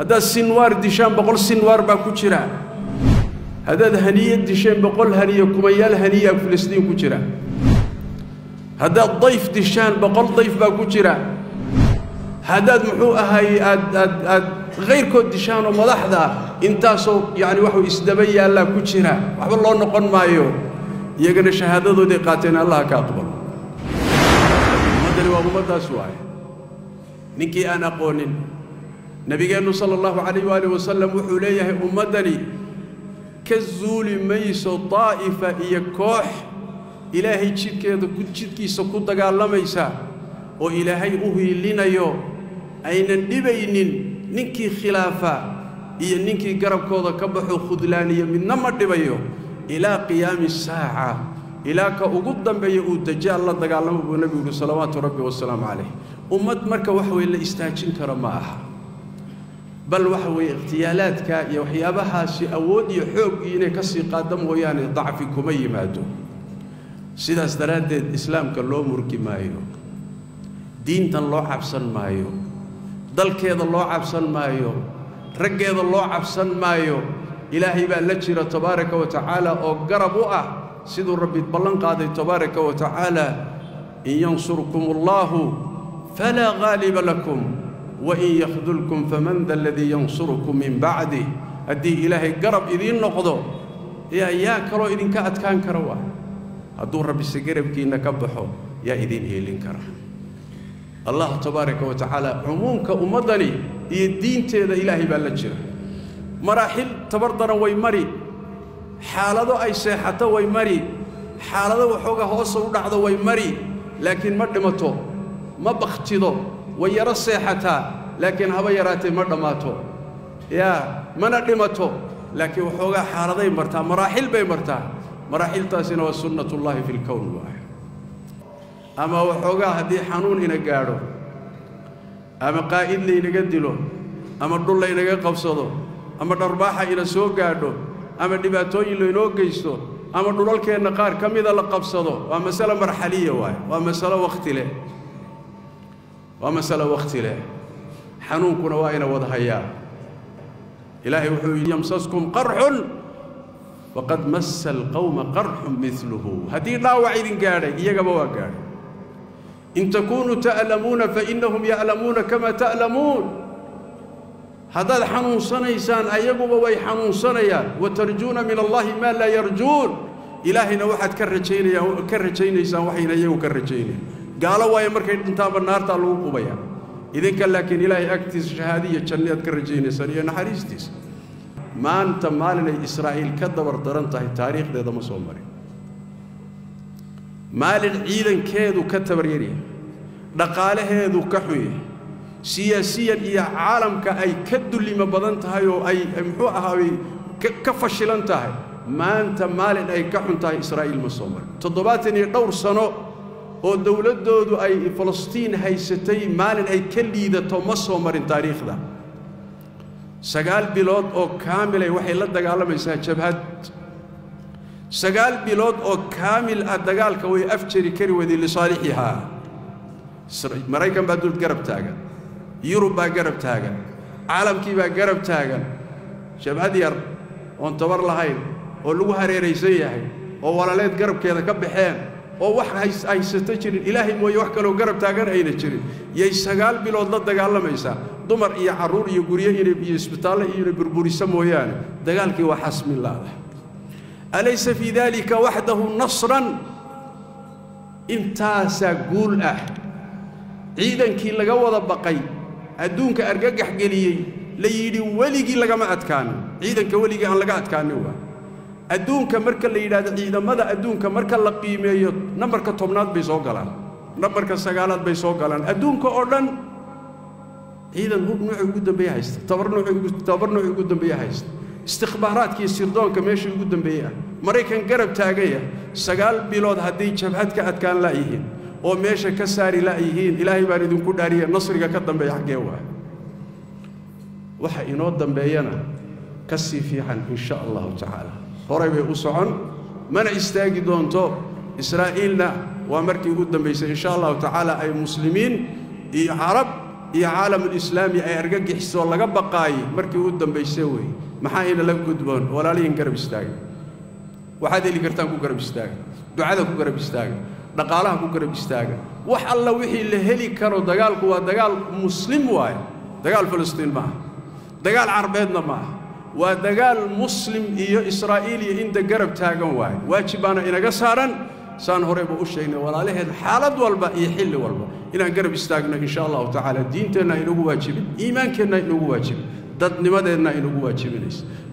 هذا السنوار دشان بقول سنوار باكوشرا هذا الهنية دشان بقول هنية كميال هنية فلسطين كوشرا هذا الضيف دشان بقول ضيف باكوشرا هذا محو هاي غير كود دشان وملاحظة انتاسو يعني وحو إسدبي الله كوشرا وحب الله نقول ما يو يجنا شهادة ذو دقاتنا الله كأقبل مدري ومدري سواي نكي أنا قونين نبينا صلى الله عليه وآله وسلم وحليه أمدني كالزول ميس طائفة يكوح إلهي تشيك كي سكوت قال ميسا وإلهي أهي لنا يو أين نبينين نكي خلافة إيا نكي قرب كوضا كبحو خذلانية من نمر نبيو إلى قيام الساعة إلى كأقدم بيو تجال الله تقال نبيه صلوات ربي والسلام عليه أمد مركا وحوي إلا استاجين كرماها بل وحوي اغتيالاتك يوحيابها سيأود يحوق إني كسي قادم وياني ضعفي كمي مادو سيدا استراد الإسلام كاللو مركي مايو دين تن لو عبسان مايو دلك يد اللو عبسان مايو رق يد اللو عبسان مايو إلهي بأن لجر تبارك وتعالى أو قربوه سيدو ربي تبلن قادي تبارك وتعالى إن ينصركم الله فلا غالب لكم وإن يخذلكم فمن ذا الذي ينصركم من بعده أدي إلهي قرب إذين نقضوا يا إياكروا إذن كأت كان كروا أدور ربي سقرب كي نكبحوا يا إذين إلين كره الله تبارك وتعالى عمومك أمضني يدين تيدا إلهي بالجر مراحل تبردنا ويمري حالة أي ساحة ويمري حالة وحوقة هوصة ودعضة ويمري لكن مردمته ما بختضه ويرى الصيحة لكن هبا يراتي مردماته يا من أدمته لكن وحوقها حارضين مرتا مراحل بين مرتا مراحل تاسنا والسنة الله في الكون واحد أما وحوقها هدي حنون إنا قارو أما قائد لي نقدله أما الدول لي نقفصده أما الأرباحة إلى سوق قارو أما الدباتوين لي نوقيسته أما الدول لكي نقار كم إذا لقفصده ومسألة مرحلية واحد ومسألة وقت له ومسألة وقت له حنونكنا وإنا وضحيا إلهي وحوي يمسسكم قرح وقد مس القوم قرح مثله هدي لا وعيد قاري إيقبوا قاري إن تكونوا تألمون فإنهم يألمون كما تألمون هذا الحنون صنيسان أيقبوا ويحنون صنيا وترجون من الله ما لا يرجون إلهنا واحد كرجيني إنسان وحينا يوكرجيني قالوا واي مركي انتاب النار تالو قبيا إذن كان لكن إلهي أكتس شهادية جنيات كرجيني سريا نحريستيس ما أنت مالنا إسرائيل كدبر درنتهي التاريخ ده دم صومري مال عيدا كيدو كتبريري نقاله هذو كحوي سياسيا إيا عالم كأي كدو اللي ما بدنتهي أي محوقها كفشلنتهي ما أنت مالنا أي كحونتهي إسرائيل مصومري تضباطني دور سنو ودولة دودو أي فلسطين هاي ستي مالن أي كلي ذا تومسو مرن تاريخ ذا سجال بلاد أو كامل أي وحي لد دجال من سنة شبهت سجال بلاد أو كامل الدجال كوي أفتري كري وذي لصالحها مريكا بدول جرب تاجن يوروبا جرب تاجن عالم كيبا جرب تاجن شبهت ير وانتبر لهاي ولوها ريزية هاي وولالات جرب كذا كب حين oo wax ay satajirin ilaahay mooy wax kale oo garab taagan ayna jirin yey sagaal bilood la dagaalamaysa dumar iyo caruur iyo guriyo iyo isbitaal iyo burburisa mooyaan dagaalkii waa xasmilaah alaysa fi dalika wahdahu nasran intaasa guul ah ciidankii laga wada baqay adduunka argagax galiyay la yiri waligii laga ma adkaan ciidanka waligii aan laga adkaan waa adduunka marka la yiraahdo ciidamada adduunka marka la qiimeeyo numberka 10aad bay soo galaan numberka 9aad bay soo galaan adduunka oo dhan ciidan hubnu ugu dambeeyay haysta tabarnu ugu dambeeyay haysta istikhbaaraadkii sirdoonka meesha ugu dambeeyay Mareykan garab taagaya 9 bilood hadii jabhad ka adkaan la yihiin oo meesha ka saari la yihiin ilaahay baan idin ku dhaariya nasriga ka dambeeyay xaqee waa waxa inoo dambeeyana ka sii fiican insha Allah ta'ala قريبه وصعن من استاجي دونتو إسرائيلنا وأمريكا قدام بيس إن شاء الله تعالى أي مسلمين عرب يا عالم الإسلامي أرجع حسوا لقى بقاي مركي قدام بيسوي محاين لا قدبون ولا لين قرب استاج وحد اللي قرتانكو قرب استاج دعاءكو قرب استاج دقالهكو قرب استاج وح الله وحي اللي هلي كانوا دجالكو ودجال مسلم واي دجال فلسطين معه دجال عربيتنا معه ودجال مسلم إيه إسرائيلي إن دقرب تاجون واي واجبنا إن جسارا سان هربوا أشينا ولا له الحالة والبا يحل والبا إن قرب استاجنا إن شاء الله تعالى دينتنا إنه واجب إيماننا إنه واجب ضد نماذجنا إنه واجب ليس